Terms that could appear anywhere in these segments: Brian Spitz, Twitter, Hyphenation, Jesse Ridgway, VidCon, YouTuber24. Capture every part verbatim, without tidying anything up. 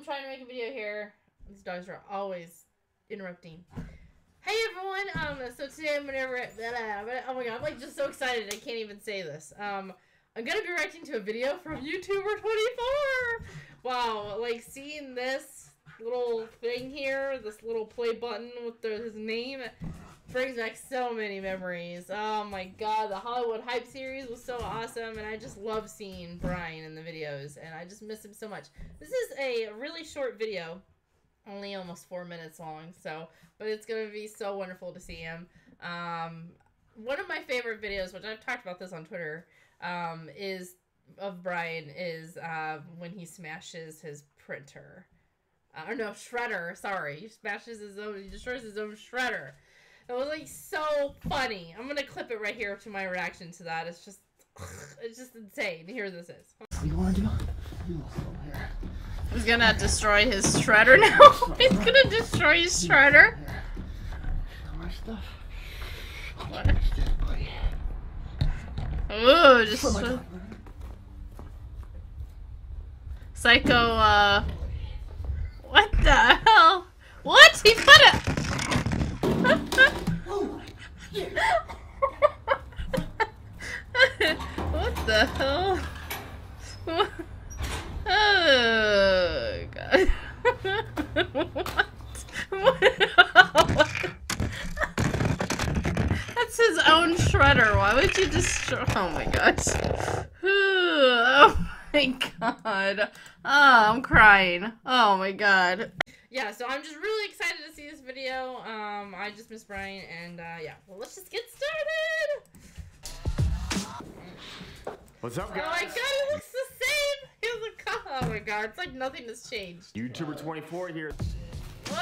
I'm trying to make a video here. These dogs are always interrupting. Hey everyone, um, so today I'm gonna, oh my god, I'm like just so excited I can't even say this. Um, I'm gonna be reacting to a video from YouTuber twenty-four! Wow, like seeing this little thing here, this little play button with the, his name, brings back so many memories. Oh my god, the Hollywood Hype series was so awesome, and I just love seeing Brian in the videos, and I just miss him so much. This is a really short video, only almost four minutes long, so, but it's going to be so wonderful to see him. Um, one of my favorite videos, which I've talked about this on Twitter, um, is, of Brian, is uh, when he smashes his printer. Uh, or no, shredder, sorry. He smashes his own, he destroys his own shredder. It was, like, so funny. I'm going to clip it right here to my reaction to that. It's just, it's just insane. Here this is. What do you want to do? He's gonna destroy his shredder now. He's gonna destroy his shredder. Ooh, just uh, psycho. Uh, what the hell? What? He put it. What the hell? What? Oh god! What? What? That's his own shredder. Why would you destroy? Oh my gosh! Oh my god! Oh, I'm crying. Oh my god! Yeah, so I'm just really excited to see this video. Um, I just miss Brian, and uh, yeah. Well, let's just get started. What's up, guys? Oh my god! It looks so oh my god, it's like nothing has changed. YouTuber twenty-four here. What?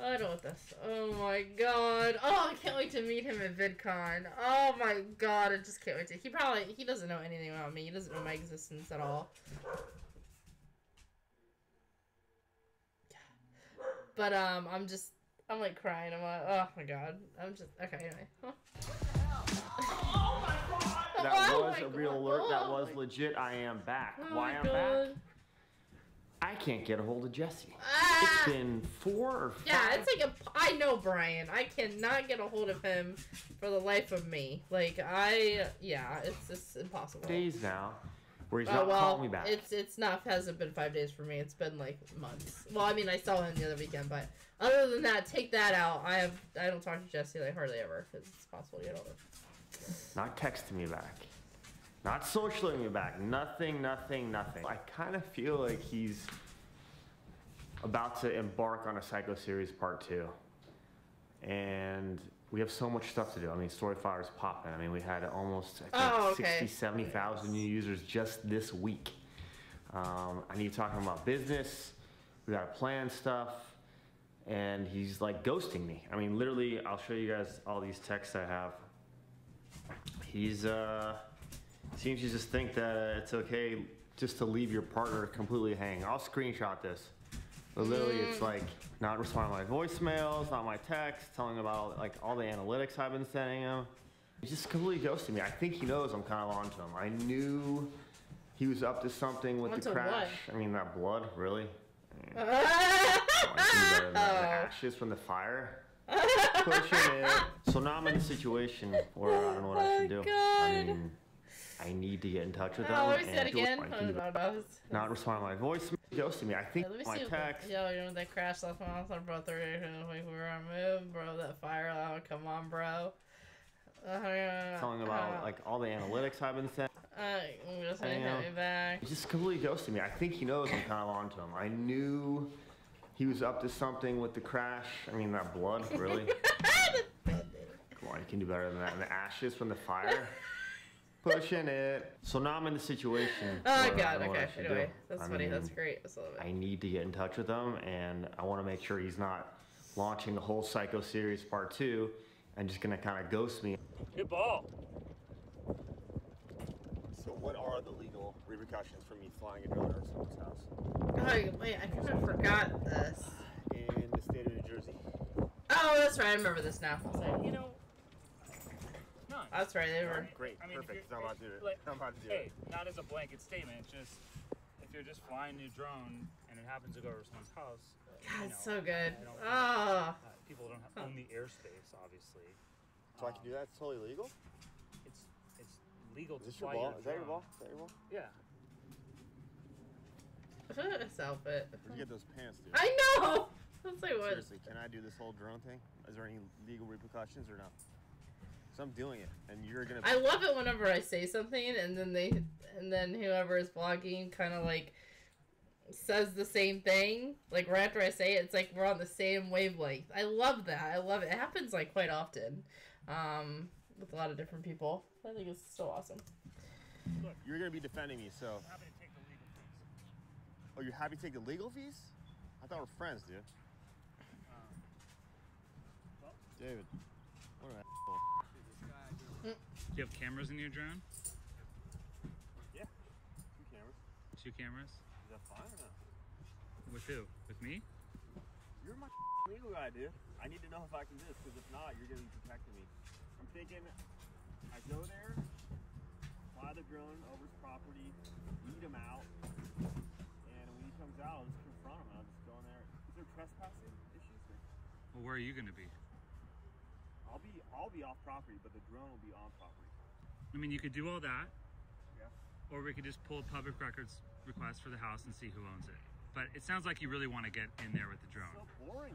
I don't want this. Oh my god. Oh, I can't wait to meet him at VidCon. Oh my god, I just can't wait to. He probably, he doesn't know anything about me. He doesn't know my existence at all. But um, I'm just, I'm like crying. I'm like, oh my god. I'm just, okay, anyway. Huh. Oh my god! That was a real alert. That was legit. I am back. Why I'm back? I can't get a hold of Jesse. Uh, it's been four or five. Yeah, it's like a. I know Brian. I cannot get a hold of him for the life of me. Like I, yeah, it's just impossible. Days now, where he's not calling me back. It's it's not hasn't been five days for me. It's been like months. Well, I mean, I saw him the other weekend, but other than that, take that out. I have I don't talk to Jesse like hardly ever because it's possible to get older. Not texting me back, not socialing me back, nothing, nothing, nothing. I kind of feel like he's about to embark on a Psycho series part two. And we have so much stuff to do. I mean, Storyfire's popping. I mean, we had almost I think, oh, okay. sixty, seventy thousand new users just this week. Um, I need to talk about business. We got to plan stuff. And he's like ghosting me. I mean, literally, I'll show you guys all these texts I have. He's, uh, seems to just think that uh, it's okay just to leave your partner completely hanging. I'll screenshot this. But literally, mm. it's like not responding to my voicemails, not my texts, telling about like all the analytics I've been sending him. He's just completely ghosting me. I think he knows I'm kind of onto him. I knew he was up to something with What's the crash. I mean, that blood, really? Uh, I mean, the, the ashes from the fire. So now I'm in a situation where I don't know what I should do. Oh, I mean, I need to get in touch with them. Oh, and again? Oh, not respond to my voice. Ghosting me. I think yeah, my text. Yo, you know that crash last month, bro. Three, we were on move, bro. That fire alarm. Come on, bro. Uh, Telling about uh, like all the analytics I've been sent. Uh, I'm just gonna hit me back. He just completely ghosted me. I think he knows I'm kind of onto him. I knew he was up to something with the crash. I mean, that blood, really. Come on, you can do better than that. And the ashes from the fire. Pushing it. So now I'm in the situation. Oh, God. Okay. Anyway, that's funny. That's great. I need to get in touch with him, and I want to make sure he's not launching the whole Psycho series part two and just going to kind of ghost me. Good ball. So what are the legal repercussions for me flying a drone over someone's house? Oh, wait. I kind of forgot this. In the state of New Jersey. Oh, that's right. I remember this now. I was like, you know, none. That's right, they were. Great, I mean, perfect, because I'm about to do it. Like, I'm about to do hey, it. Hey, not as a blanket statement, just if you're just flying your drone and it happens to go over someone's house. God, you know, so good. Oh. People don't have, own the airspace, obviously. So um, I can do that? It's totally legal? It's it's legal to fly your drone. Is that your ball? Is that your ball? Yeah. Look at this outfit. Where'd you get those pants, dude? I know! That's like what? Seriously, can I do this whole drone thing? Is there any legal repercussions or not? So I'm doing it, and you're gonna. I love it whenever I say something, and then they, and then whoever is vlogging kind of like says the same thing. Like right after I say it, it's like we're on the same wavelength. I love that. I love it. It happens like quite often, um, with a lot of different people. I think it's so awesome. Look, you're gonna be defending me, so. I'm happy to take the legal fees. Oh, you're happy to take the legal fees? I thought we're friends, dude. David, what an asshole. Do you have cameras in your drone? Yeah, two cameras. Two cameras? Is that fine or not? With who? With me? You're my legal guy, dude. I need to know if I can do this, because if not, you're going to be protecting me. I'm thinking I go there, fly the drone over his property, eat him out, and when he comes out, I'll just confront him and I'll just go in there. Is there trespassing issues there? Well, where are you going to be? I'll be I'll be off property, but the drone will be on property. I mean, you could do all that, yeah. Or we could just pull a public records request for the house and see who owns it. But it sounds like you really want to get in there with the drone. It's so boring.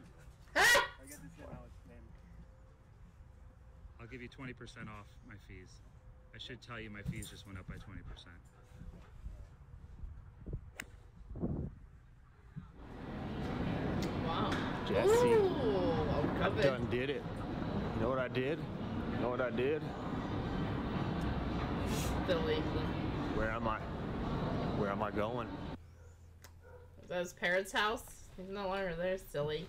I get this shit out of ten. I'll give you twenty percent off my fees. I should tell you my fees just went up by twenty percent. Wow. Jesse, Ooh, I done did it. You know what I did? You know what I did? Silly. Where am I? Where am I going? Is that his parents' house? He's no longer there, silly.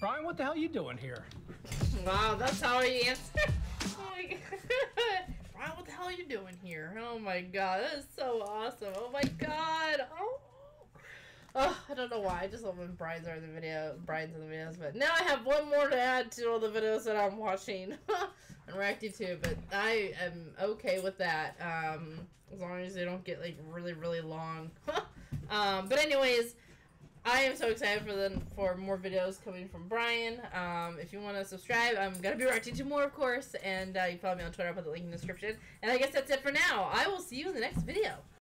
Brian, what the hell are you doing here? Wow, that's how he answered. Brian, what the hell are you doing here? Oh my god, that is so awesome. Oh my god. Oh, oh I don't know why. I just love when Brian's are in the video Brian's in the videos, but now I have one more to add to all the videos that I'm watching and reacting to, but I am okay with that. Um as long as they don't get like really, really long. um but anyways, I am so excited for them for more videos coming from Brian. Um, if you want to subscribe, I'm going to be reacting to more, of course. And uh, you can follow me on Twitter. I'll put the link in the description. And I guess that's it for now. I will see you in the next video.